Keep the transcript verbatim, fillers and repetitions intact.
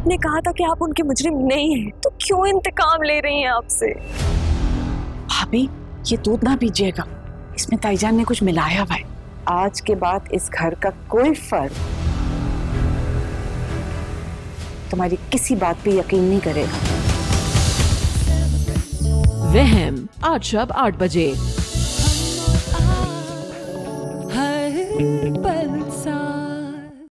आपने कहा था कि आप उनके मुजरिम नहीं हैं, तो क्यों इंतकाम ले रही हैं आपसे? भाभी ये दूध ना पीजिएगा, इसमें ताईजान ने कुछ मिलाया हुआ है। आज के बाद इस घर का कोई फर्द तुम्हारी किसी बात पे यकीन नहीं करेगा। वहम आज शब आठ बजे।